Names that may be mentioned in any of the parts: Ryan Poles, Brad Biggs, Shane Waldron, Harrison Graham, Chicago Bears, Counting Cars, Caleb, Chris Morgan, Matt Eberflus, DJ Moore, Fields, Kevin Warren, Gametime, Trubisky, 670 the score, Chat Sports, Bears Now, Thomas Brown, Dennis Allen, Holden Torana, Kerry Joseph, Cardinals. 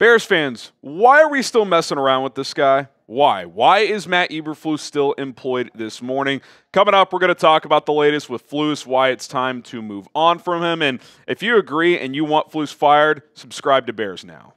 Bears fans, why are we still messing around with this guy? Why? Why is Matt Eberflus still employed this morning? Coming up, we're going to talk about the latest with Flus, why it's time to move on from him. And if you agree and you want Flus fired, subscribe to Bears Now.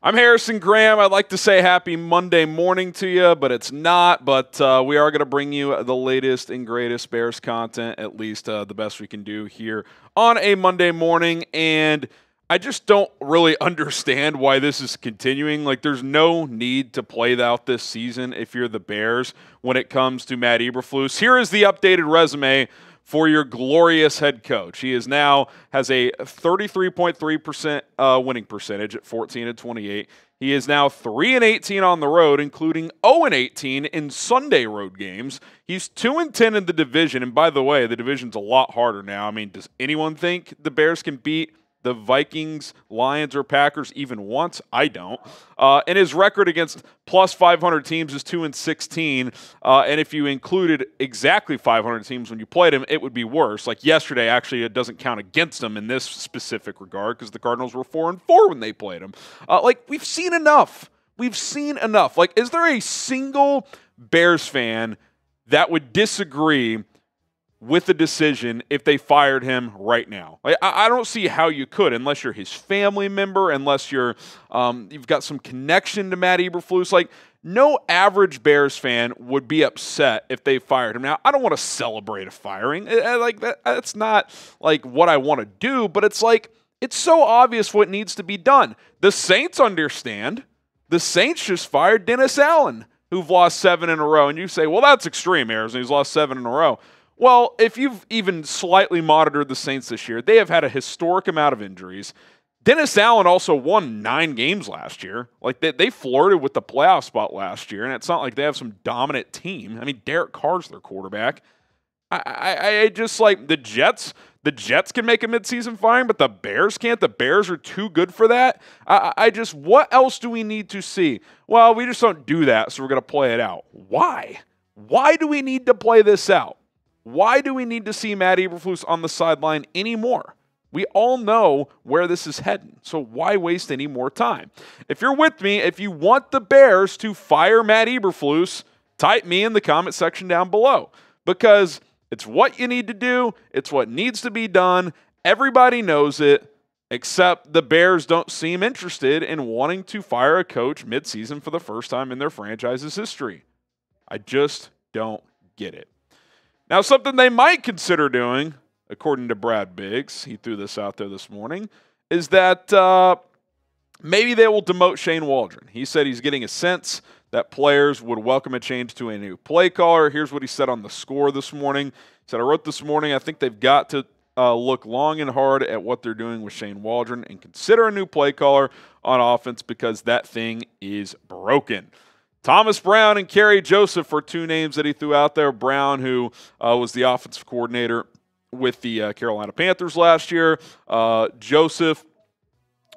I'm Harrison Graham. I'd like to say happy Monday morning to you, but it's not. But we are going to bring you the latest and greatest Bears content, at least the best we can do here on a Monday morning. And I just don't really understand why this is continuing. Like, there's no need to play out this season if you're the Bears when it comes to Matt Eberflus. Here is the updated resume for your glorious head coach. He is now has a 33.3% winning percentage at 14-28. He is now 3-18 on the road, including 0-18 in Sunday road games. He's 2-10 in the division, and by the way, the division's a lot harder now. I mean, does anyone think the Bears can beat the Vikings, Lions, or Packers even once? I don't. And his record against plus 500 teams is 2-16. And if you included exactly 500 teams when you played him, it would be worse. Like yesterday, actually, it doesn't count against him in this specific regard because the Cardinals were 4-4 when they played him. Like, we've seen enough. We've seen enough. Like, is there a single Bears fan that would disagree with the decision if they fired him right now? I don't see how you could, unless you're his family member, unless you're you've got some connection to Matt Eberflus. Like, no average Bears fan would be upset if they fired him. Now, I don't want to celebrate a firing. Like, that's not like what I want to do, but it's like, it's so obvious what needs to be done. The Saints understand. The Saints just fired Dennis Allen, who've lost 7 in a row, and you say, well, that's extreme, Harrison. He's lost 7 in a row. Well, if you've even slightly monitored the Saints this year, they have had a historic amount of injuries. Dennis Allen also won 9 games last year. Like, they flirted with the playoff spot last year, and it's not like they have some dominant team. I mean, Derek Carr's their quarterback. I just, like, the Jets can make a midseason firing, but the Bears can't. The Bears are too good for that. I just, what else do we need to see? Well, we just don't do that, so we're going to play it out. Why? Why do we need to play this out? Why do we need to see Matt Eberflus on the sideline anymore? We all know where this is heading, so why waste any more time? If you're with me, if you want the Bears to fire Matt Eberflus, type me in the comment section down below, because it's what you need to do, it's what needs to be done, everybody knows it, except the Bears don't seem interested in wanting to fire a coach midseason for the first time in their franchise's history. I just don't get it. Now, something they might consider doing, according to Brad Biggs, he threw this out there this morning, is that maybe they will demote Shane Waldron. He said he's getting a sense that players would welcome a change to a new play caller. Here's what he said on The Score this morning. He said, I wrote this morning, I think they've got to look long and hard at what they're doing with Shane Waldron and consider a new play caller on offense because that thing is broken. Thomas Brown and Kerry Joseph are two names that he threw out there. Brown, who was the offensive coordinator with the Carolina Panthers last year. Joseph,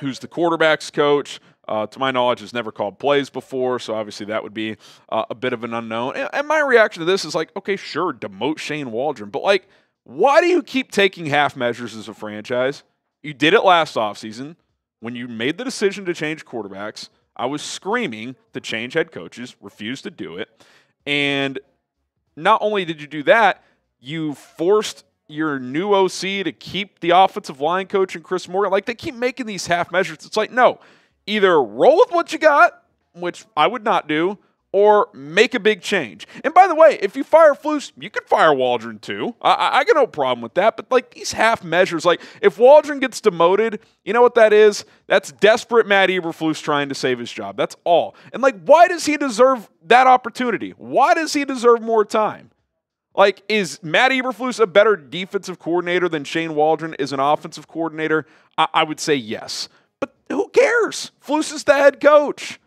who's the quarterback's coach, to my knowledge, has never called plays before, so obviously that would be a bit of an unknown. And my reaction to this is like, okay, sure, demote Shane Waldron, but like, why do you keep taking half measures as a franchise? You did it last offseason when you made the decision to change quarterbacks. I was screaming to change head coaches, refused to do it. And not only did you do that, you forced your new OC to keep the offensive line coach and Chris Morgan. Like, they keep making these half measures. It's like, no, either roll with what you got, which I would not do, or make a big change. And by the way, if you fire Flus, you could fire Waldron too. I got no problem with that, but like these half measures, like if Waldron gets demoted, you know what that is? That's desperate Matt Eberflus trying to save his job. That's all. And like, why does he deserve that opportunity? Why does he deserve more time? Like, is Matt Eberflus a better defensive coordinator than Shane Waldron is an offensive coordinator? I would say yes, but who cares? Flus is the head coach.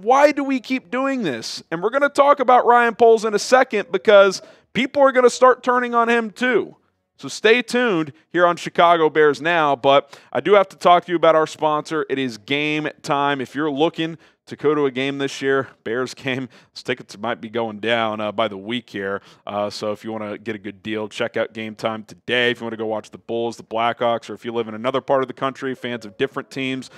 Why do we keep doing this? And we're going to talk about Ryan Poles in a second because people are going to start turning on him too. So stay tuned here on Chicago Bears Now. But I do have to talk to you about our sponsor. It is Game Time. If you're looking to go to a game this year. Bears game. Those tickets might be going down by the week here. So if you want to get a good deal, check out Game Time today. If you want to go watch the Bulls, the Blackhawks, or if you live in another part of the country, fans of different teams,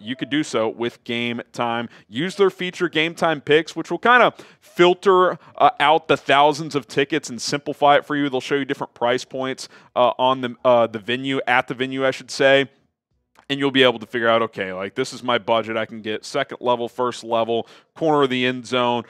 you could do so with Game Time. Use their feature Game Time Picks, which will kind of filter out the thousands of tickets and simplify it for you. They'll show you different price points on the venue, at the venue, I should say. And you'll be able to figure out, okay, like, this is my budget. I can get second level, first level, corner of the end zone,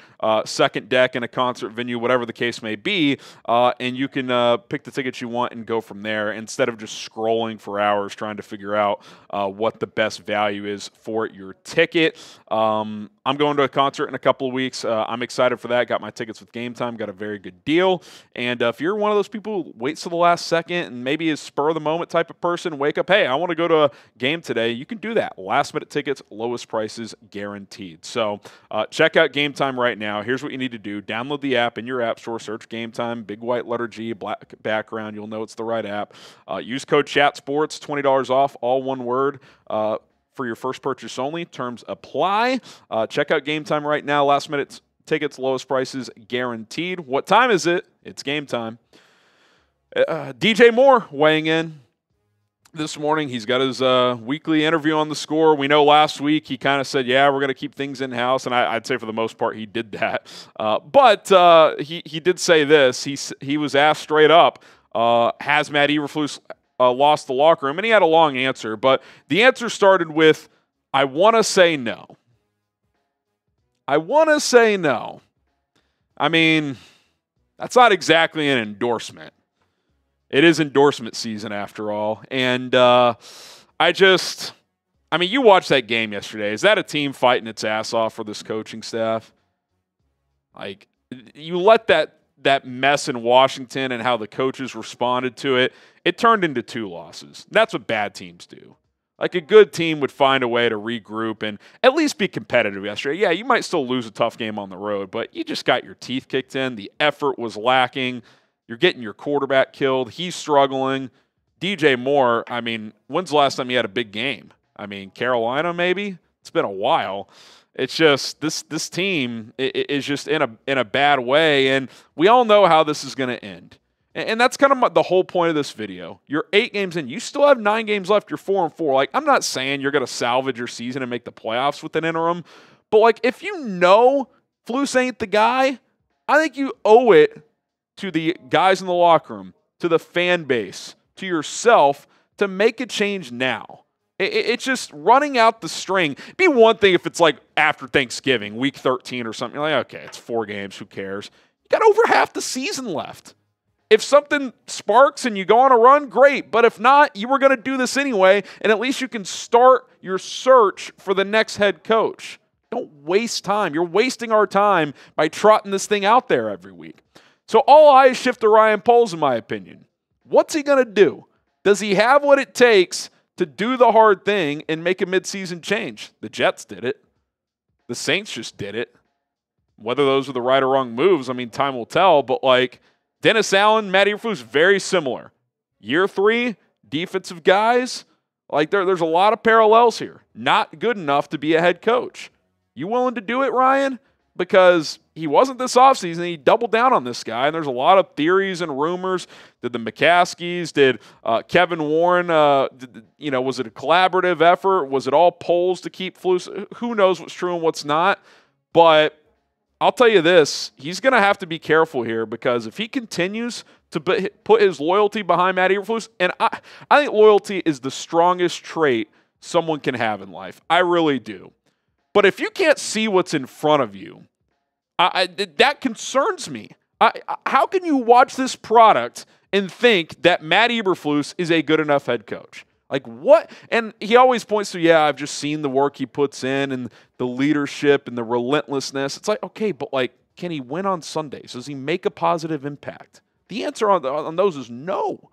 second deck in a concert venue, whatever the case may be. And you can pick the tickets you want and go from there instead of just scrolling for hours trying to figure out what the best value is for your ticket. I'm going to a concert in a couple of weeks. I'm excited for that. Got my tickets with Game Time. Got a very good deal. And if you're one of those people who waits till the last second and maybe is spur of the moment type of person, wake up, hey, I want to go to a game today, you can do that. Last minute tickets, lowest prices guaranteed. So check out Game Time right now. Here's what you need to do. Download the app in your app store. Search Game Time, big white letter G, black background. You'll know it's the right app. Use code CHATSPORTS, $20 off, all one word, for your first purchase only. Terms apply. Check out Game Time right now. Last minute tickets, lowest prices guaranteed. What time is it? It's Game Time. DJ Moore weighing in this morning. He's got his weekly interview on The Score. We know last week he kind of said, yeah, we're going to keep things in-house, and I'd say for the most part he did that. But he did say this. He was asked straight up, has Matt Eberflus lost the locker room? And he had a long answer, but the answer started with, I want to say no. I want to say no. I mean, that's not exactly an endorsement. It is endorsement season after all. And I mean, you watched that game yesterday. Is that a team fighting its ass off for this coaching staff? Like, you let that mess in Washington and how the coaches responded to it, it turned into two losses. That's what bad teams do. Like, a good team would find a way to regroup and at least be competitive yesterday. Yeah, you might still lose a tough game on the road, but you just got your teeth kicked in. The effort was lacking. You're getting your quarterback killed. He's struggling. DJ Moore, I mean, when's the last time he had a big game? I mean, Carolina maybe? It's been a while. It's just this team is just in a bad way, and we all know how this is going to end. And that's kind of the whole point of this video. You're 8 games in. You still have 9 games left. You're 4-4. Like, I'm not saying you're going to salvage your season and make the playoffs with an interim, but, like, if you know Flus ain't the guy, I think you owe it to the guys in the locker room, to the fan base, to yourself, to make a change now. It's just running out the string. It'd be one thing if it's like after Thanksgiving, week 13 or something. You're like, okay, it's 4 games. Who cares? You got over half the season left. If something sparks and you go on a run, great. But if not, you were going to do this anyway, and at least you can start your search for the next head coach. Don't waste time. You're wasting our time by trotting this thing out there every week. So all eyes shift to Ryan Poles, in my opinion. What's he going to do? Does he have what it takes to do the hard thing and make a midseason change? The Jets did it. The Saints just did it. Whether those are the right or wrong moves, I mean, time will tell. But, like, Dennis Allen, Matt Eberflus, very similar. Year 3, defensive guys. Like, there's a lot of parallels here. Not good enough to be a head coach. You willing to do it, Ryan? Because he wasn't this offseason. He doubled down on this guy, and there's a lot of theories and rumors. Did the McCaskies, did Kevin Warren, you know, was it a collaborative effort? Was it all polls to keep Flus? Who knows what's true and what's not? But I'll tell you this, he's going to have to be careful here, because if he continues to put his loyalty behind Matt Eberflus, and I think loyalty is the strongest trait someone can have in life. I really do. But if you can't see what's in front of you, that concerns me. How can you watch this product and think that Matt Eberflus is a good enough head coach? Like, what? And he always points to, yeah, I've just seen the work he puts in and the leadership and the relentlessness. It's like, okay, but, like, can he win on Sundays? Does he make a positive impact? The answer on those is no.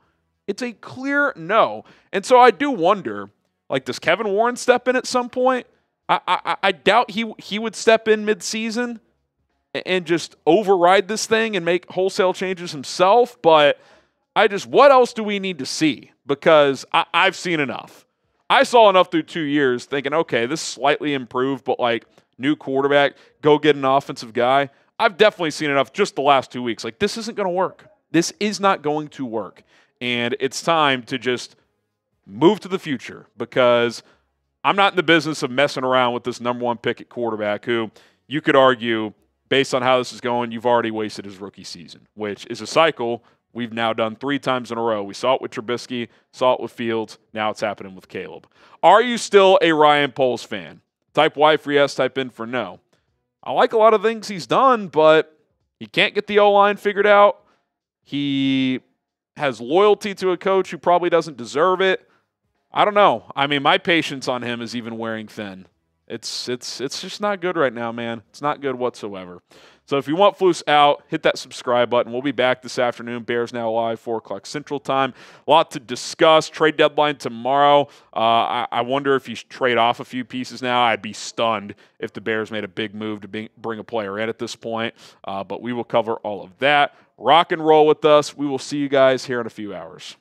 It's a clear no. And so I do wonder, like, does Kevin Warren step in at some point? I doubt he would step in midseason and just override this thing and make wholesale changes himself. But what else do we need to see? Because I've seen enough. I saw enough through 2 years thinking, okay, this is slightly improved, but, like, new quarterback, go get an offensive guy. I've definitely seen enough just the last 2 weeks. Like, this isn't going to work. This is not going to work. And it's time to just move to the future, because I'm not in the business of messing around with this number one pick at quarterback who you could argue, based on how this is going, you've already wasted his rookie season, which is a cycle we've now done 3 times in a row. We saw it with Trubisky, saw it with Fields, now it's happening with Caleb. Are you still a Ryan Poles fan? Type Y for yes, type N for no. I like a lot of things he's done, but he can't get the O-line figured out. He has loyalty to a coach who probably doesn't deserve it. I don't know. I mean, my patience on him is even wearing thin. It's just not good right now, man. It's not good whatsoever. So if you want Flus out, hit that subscribe button. We'll be back this afternoon. Bears Now Live, 4 o'clock Central Time. A lot to discuss. Trade deadline tomorrow. I wonder if you trade off a few pieces now. I'd be stunned if the Bears made a big move to bring a player in at this point. But we will cover all of that. Rock and roll with us. We will see you guys here in a few hours.